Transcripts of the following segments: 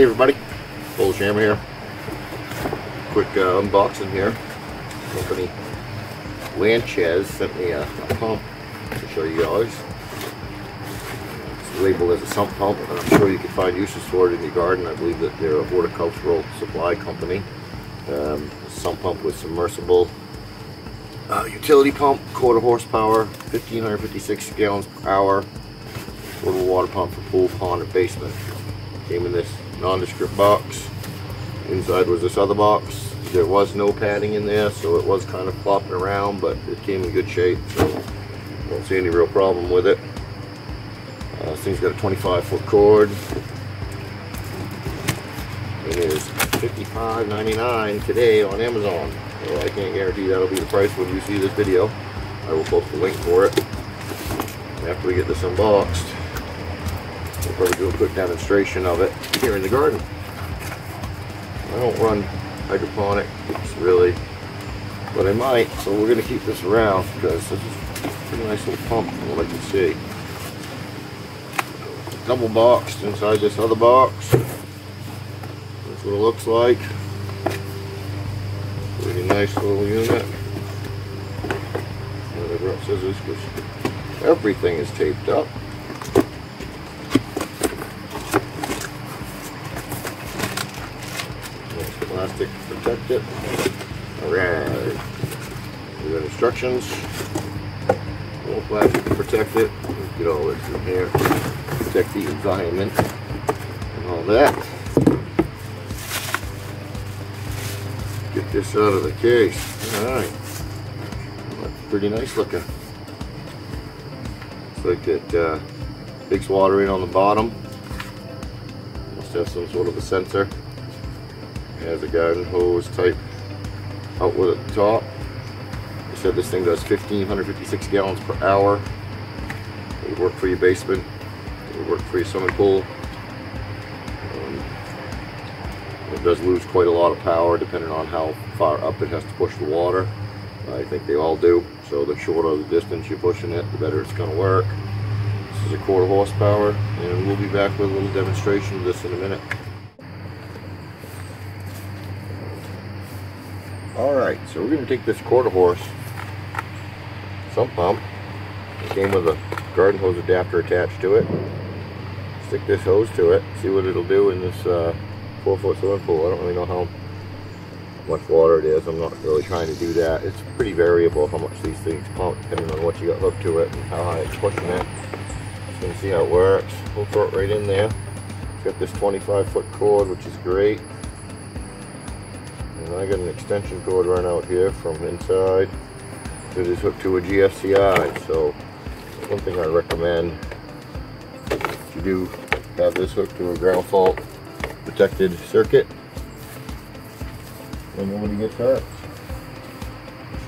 Hey everybody, PolishHammer here. Quick unboxing here. Company Lanchez sent me a pump to show you guys. It's labeled as a sump pump, and I'm sure you can find uses for it in your garden. I believe that they're a horticultural supply company. Sump pump with submersible utility pump, quarter horsepower, 1,556 gallons per hour. Portable water pump for pool, pond, and basement. Came in this nondescript box. Inside was this other box. There was no padding in there, so it was kind of flopping around, but it came in good shape, so don't see any real problem with it. This thing's got a 25-foot cord. It is $55.99 today on Amazon. So I can't guarantee that'll be the price when you see this video. I will post a link for it after we get this unboxed. We'll probably do a quick demonstration of it here in the garden. I don't run hydroponic, really, but I might, so we're going to keep this around because this is a pretty nice little pump from what I can see. Double boxed inside this other box. That's what it looks like. Pretty nice little unit. Whatever else is this, because everything is taped up. Plastic to protect it. Alright. We got instructions. Little plastic to protect it. Get all this in here. Protect the environment and all that. Get this out of the case. Alright. Pretty nice looking. Looks like it takes water in on the bottom. Must have some sort of a sensor. Has a garden hose type outlet at the top. They said this thing does 1,556 gallons per hour. It would work for your basement. It would work for your swimming pool. It does lose quite a lot of power depending on how far up it has to push the water. I think they all do. So the shorter the distance you're pushing it, the better it's going to work. This is a quarter horsepower, and we'll be back with a little demonstration of this in a minute. Alright, so we're going to take this quarter horse sump pump. It came with a garden hose adapter attached to it. Stick this hose to it, see what it'll do in this 4-foot swimming pool. I don't really know how much water it is. I'm not really trying to do that. It's pretty variable how much these things pump depending on what you got hooked to it and how high it's pushing it. Just going to see how it works. We'll throw it right in there. It's got this 25-foot cord, which is great. And I got an extension cord run out here from inside that is hooked to a GFCI. So one thing I recommend, if you do have this hooked to a ground fault protected circuit, then nobody gets hurt.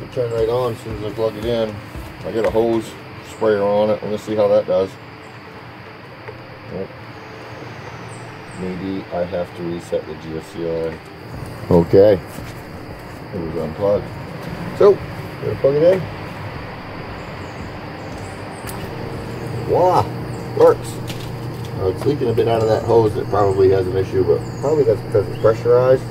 Should turn right on as soon as I plug it in. I got a hose sprayer on it. Let's see how that does. Maybe I have to reset the GFCI. Okay, it was unplugged. So, gonna plug it in. Voila, works. It's leaking a bit out of that hose. It probably has an issue, but probably that's because it's pressurized.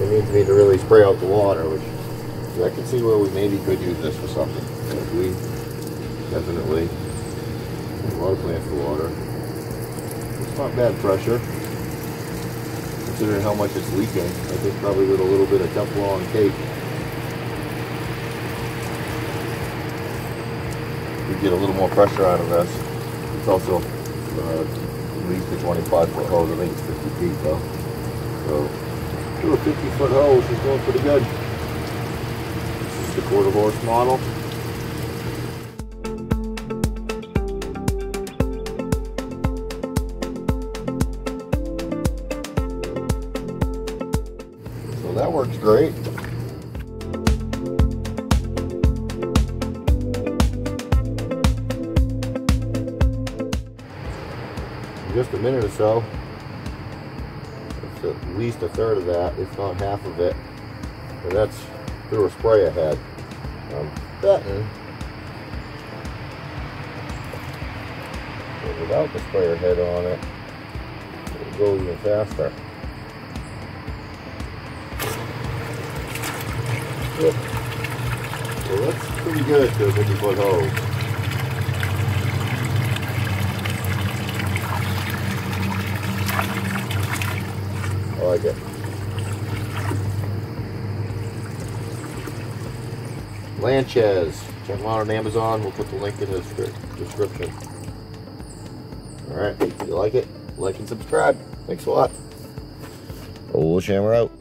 It needs me to really spray out the water, which I can see where we maybe could use this for something. Because we definitely have a lot of plants for water. It's not bad pressure. Considering how much it's leaking, I think probably with a little bit of Teflon tape, we get a little more pressure out of this. It's also at least a 25-foot hose. I think it's 50 feet though. So, to a 50-foot hose is going pretty good. This is the quarter horse model. That works great. In just a minute or so, it's at least a third of that, if not half of it. And that's through a spray I had. I'm betting that without the sprayer head on it, it to go even faster. Yep. So that's pretty good to a 50-foot hose. I like it. Lanchez. Check them out on Amazon. We'll put the link in the description. Alright, if you like it, like and subscribe. Thanks a lot. PolishHammer out.